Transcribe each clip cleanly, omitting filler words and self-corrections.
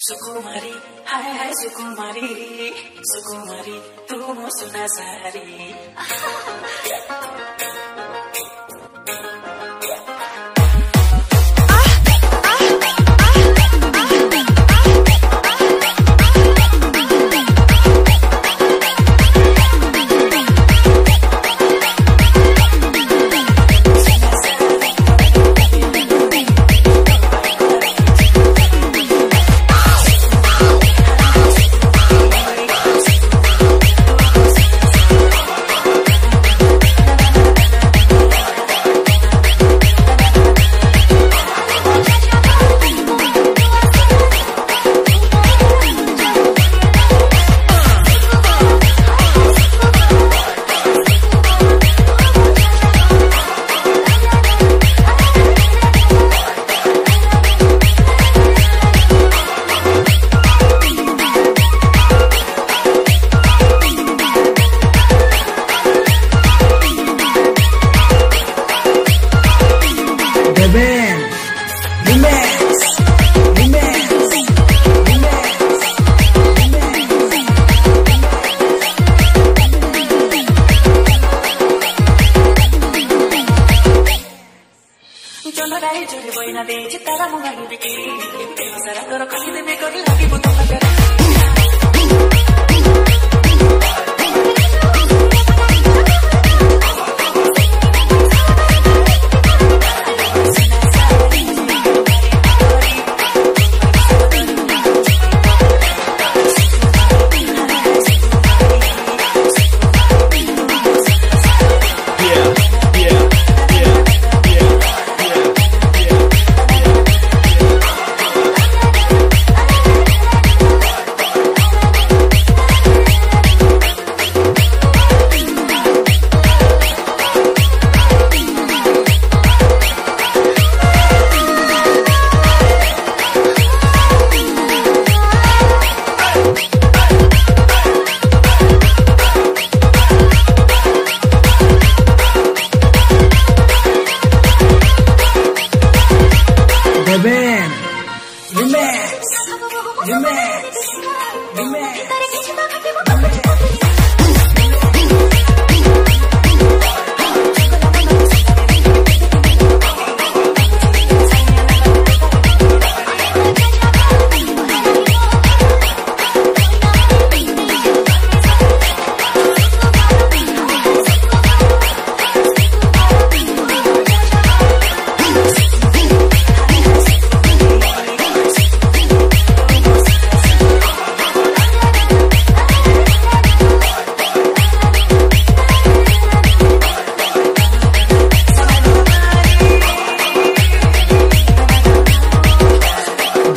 Sukumari, hi hi Sukumari, Sukumari, tu mo sunasari.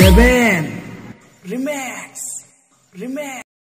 Remax. Remax, Remax, Remax. Remax.